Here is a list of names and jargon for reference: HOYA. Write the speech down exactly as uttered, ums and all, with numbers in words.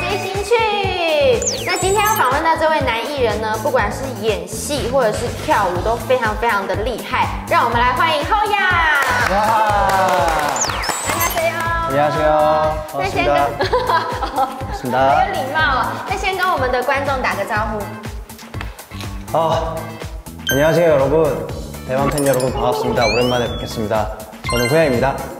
街星去。那今天要访问到这位男艺人呢，不管是演戏或者是跳舞，都非常非常的厉害。让我们来欢迎后雅。안녕하세요。안녕하세요。那先跟，是的，好有礼貌。那先跟我们的观众打个招呼。好，안녕하세요，여러분。대만팬 여러분 반갑습니다. 오랜만에 뵙겠습니다. 저는 호야입니다.